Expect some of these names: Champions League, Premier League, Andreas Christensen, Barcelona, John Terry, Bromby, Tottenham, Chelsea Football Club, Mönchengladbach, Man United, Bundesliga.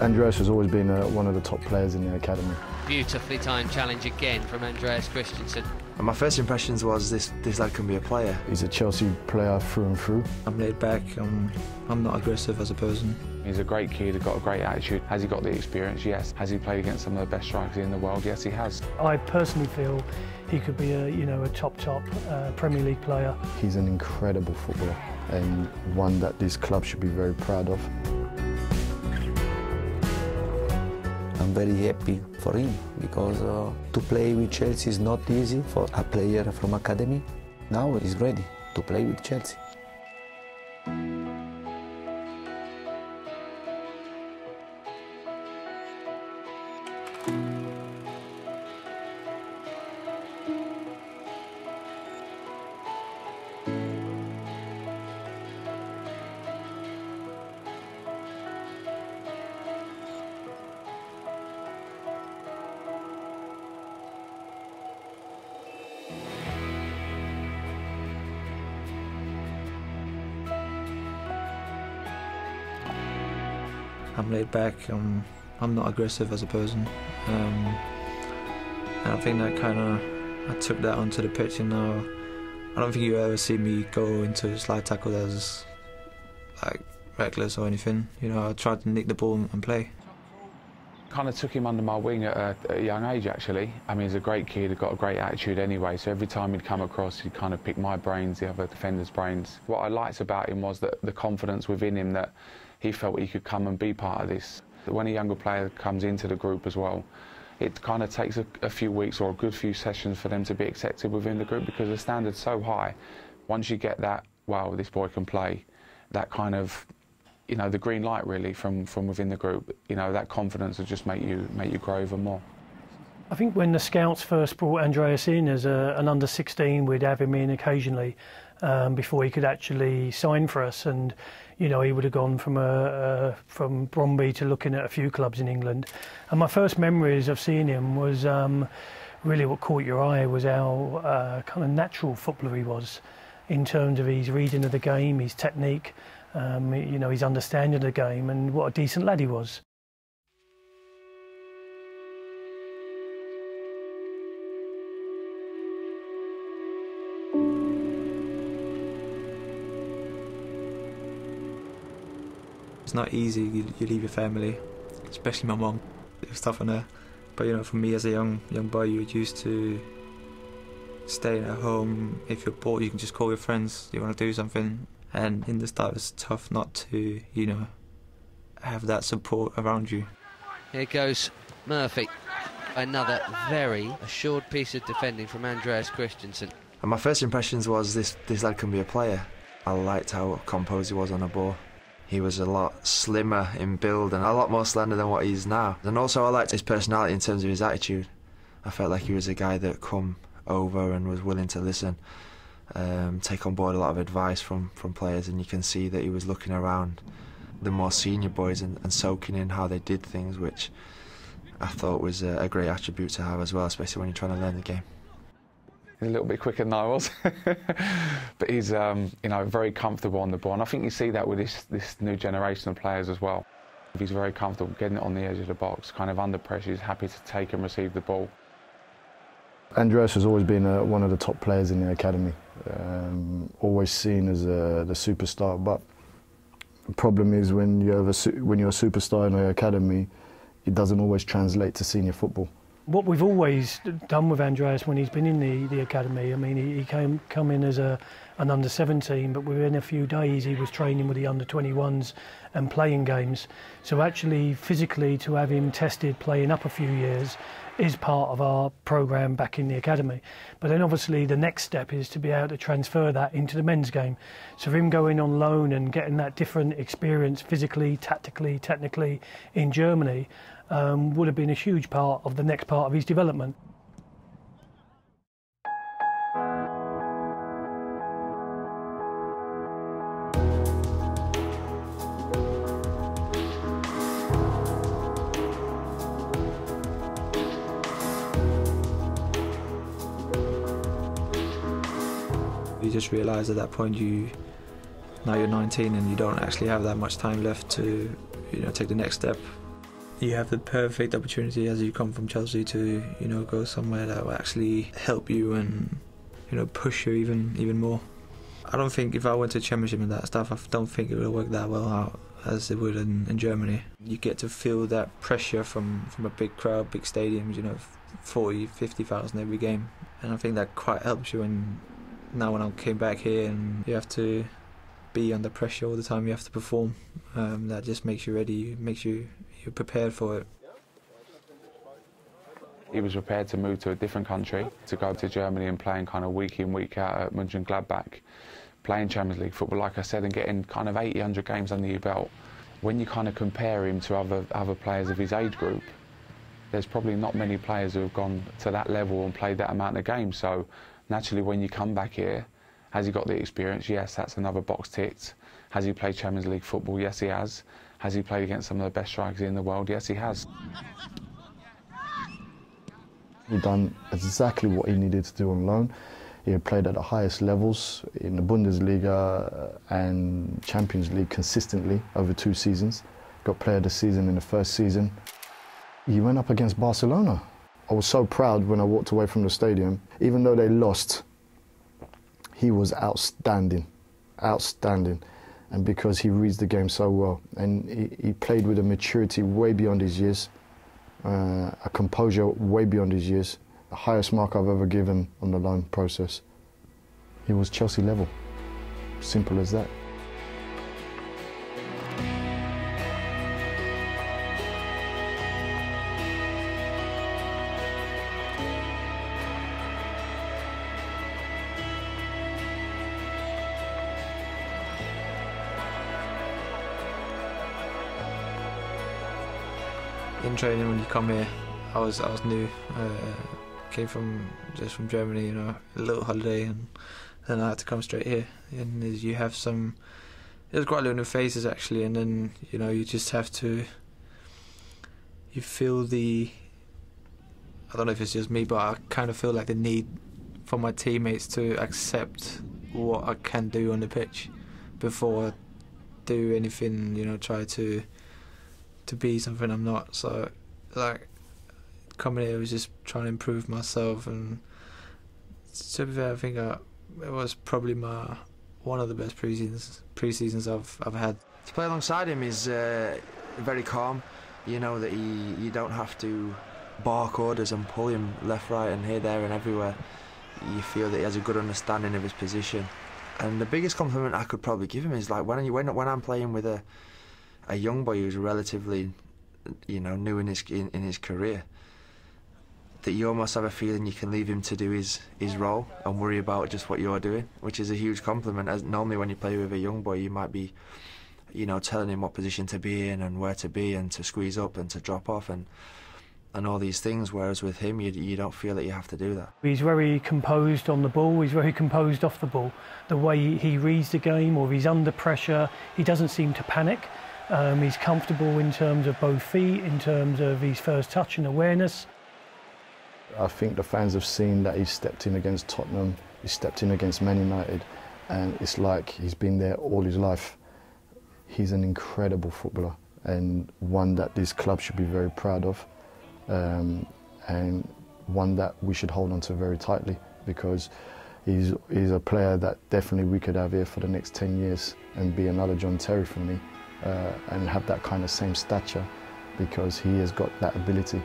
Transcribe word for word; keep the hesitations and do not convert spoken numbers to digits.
Andreas has always been uh, one of the top players in the academy. Beautifully timed challenge again from Andreas Christensen. And my first impressions was this, this lad can be a player. He's a Chelsea player through and through. I'm laid back, I'm, I'm not aggressive as a person. He's a great kid, he's got a great attitude. Has he got the experience? Yes. Has he played against some of the best strikers in the world? Yes, he has. I personally feel he could be a, you know, a top, top uh, Premier League player. He's an incredible footballer and one that this club should be very proud of. I'm very happy for him because uh, to play with Chelsea is not easy for a player from academy. Now he's ready to play with Chelsea. I'm laid back, I'm, I'm not aggressive as a person, um, and I think that kind of, I took that onto the pitch, and now I don't think you ever see me go into a slide tackle that's like reckless or anything. You know, I tried to nick the ball and play. Kind of took him under my wing at a, at a young age, actually. I mean, he's a great kid, he's got a great attitude anyway, so every time he'd come across, he'd kind of pick my brains, the other defender's brains. What I liked about him was that the confidence within him that he felt he could come and be part of this. When a younger player comes into the group as well, it kind of takes a, a few weeks or a good few sessions for them to be accepted within the group because the standard's so high. Once you get that, wow, this boy can play, that kind of, you know, the green light really from, from within the group, you know, that confidence will just make you, make you grow even more. I think when the scouts first brought Andreas in as a, an under sixteen, we'd have him in occasionally um, before he could actually sign for us, and you know he would have gone from a, a, from Bromby to looking at a few clubs in England. And my first memories of seeing him was um, really what caught your eye was how uh, kind of natural footballer he was in terms of his reading of the game, his technique, um, you know his understanding of the game, and what a decent lad he was. It's not easy, you, you leave your family, especially my mum. It was tough on her. But you know, for me as a young young boy, you're used to staying at home. If you're bored, you can just call your friends, you want to do something. And in the start, it's tough not to, you know, have that support around you. Here goes Murphy. Another very assured piece of defending from Andreas Christensen. And my first impressions was this, this lad can be a player. I liked how composed he was on the ball. He was a lot slimmer in build and a lot more slender than what he is now. And also I liked his personality in terms of his attitude. I felt like he was a guy that come over and was willing to listen, um, take on board a lot of advice from, from players, and you can see that he was looking around the more senior boys and, and soaking in how they did things, which I thought was a, a great attribute to have as well, especially when you're trying to learn the game. He's a little bit quicker than I was, but he's um, you know, very comfortable on the ball, and I think you see that with this, this new generation of players as well. He's very comfortable getting it on the edge of the box, kind of under pressure, he's happy to take and receive the ball. Andreas has always been uh, one of the top players in the academy, um, always seen as uh, the superstar, but the problem is when you have a, when you're a superstar in the academy, it doesn't always translate to senior football. What we've always done with Andreas when he's been in the, the academy, I mean, he, he came come in as a, an under seventeen, but within a few days he was training with the under twenty-ones and playing games. So actually, physically, to have him tested playing up a few years is part of our programme back in the academy. But then obviously the next step is to be able to transfer that into the men's game. So for him going on loan and getting that different experience physically, tactically, technically in Germany um, would have been a huge part of the next part of his development. You just realise at that point you now you're nineteen and you don't actually have that much time left to, you know, take the next step. you have the perfect opportunity as you come from Chelsea to, you know, go somewhere that will actually help you and, you know, push you even even more. I don't think if I went to Championship and that stuff, I don't think it would work that well out as it would in, in Germany. You get to feel that pressure from, from a big crowd, big stadiums, you know, forty, fifty thousand every game. And I think that quite helps you. And now when I came back here and you have to be under pressure all the time, you have to perform. Um, that just makes you ready, makes you you're prepared for it. He was prepared to move to a different country, to go to Germany and playing kind of week in, week out at Mönchengladbach, playing Champions League football, like I said, and getting kind of eighty, a hundred games under your belt. When you kind of compare him to other, other players of his age group, there's probably not many players who have gone to that level and played that amount of games. So naturally, when you come back here, has he got the experience? Yes, that's another box ticked. Has he played Champions League football? Yes, he has. Has he played against some of the best strikers in the world? Yes, he has. He'd done exactly what he needed to do on loan. He had played at the highest levels in the Bundesliga and Champions League consistently over two seasons. Got player of the season in the first season. He went up against Barcelona. I was so proud when I walked away from the stadium. Even though they lost, he was outstanding, outstanding. And because he reads the game so well, and he, he played with a maturity way beyond his years. Uh, a composure way beyond his years, the highest mark I've ever given on the loan process. He was Chelsea level, simple as that. In training when you come here, I was I was new. Uh, came from just from Germany, you know, a little holiday, and then I had to come straight here. And you have some, it was quite a lot of new phases actually. And then you know you just have to, you feel the, I don't know if it's just me, but I kind of feel like the need for my teammates to accept what I can do on the pitch before I do anything. You know, try to. to be something I'm not. So like coming here was just trying to improve myself, and to be fair, I think I, it was probably my one of the best pre-seasons pre-seasons I've I've had. To play alongside him is uh, very calm. You know that he you don't have to bark orders and pull him left, right, and here, there, and everywhere. You feel that he has a good understanding of his position. And the biggest compliment I could probably give him is like when you when when I'm playing with a a young boy who's relatively, you know, new in his in, in his career, that you almost have a feeling you can leave him to do his his role and worry about just what you're doing, which is a huge compliment. As normally when you play with a young boy, you might be, you know, telling him what position to be in and where to be and to squeeze up and to drop off and and all these things. Whereas with him, you you don't feel that you have to do that. He's very composed on the ball. He's very composed off the ball. The way he reads the game, or he's under pressure, he doesn't seem to panic. Um, he's comfortable in terms of both feet, in terms of his first touch and awareness. I think the fans have seen that he's stepped in against Tottenham, he's stepped in against Man United, and it's like he's been there all his life. He's an incredible footballer, and one that this club should be very proud of, um, and one that we should hold on to very tightly, because he's, he's a player that definitely we could have here for the next ten years and be another John Terry for me. Uh, and have that kind of same stature, because he has got that ability.